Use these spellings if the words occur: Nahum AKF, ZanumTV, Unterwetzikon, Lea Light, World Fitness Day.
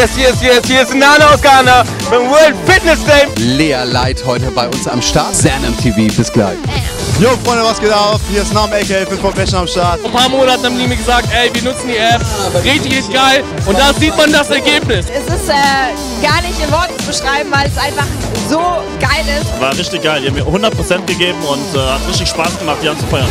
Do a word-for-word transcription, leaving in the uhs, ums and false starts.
Yes, yes, yes, hier ist Nahum aus Ghana beim World Fitness Day. Lea Light heute bei uns am Start. ZanumTV, bis gleich. Jo Freunde, was geht auf? Hier ist Nahum A K F für Profession am Start. Vor ein paar Monaten haben die mir gesagt, ey, wir nutzen die App, richtig, richtig geil. Und da sieht man das Ergebnis. Es ist äh, gar nicht in Worten zu beschreiben, weil es einfach so geil ist. War richtig geil, die haben mir hundert Prozent gegeben und äh, hat richtig Spaß gemacht, die anzufeuern.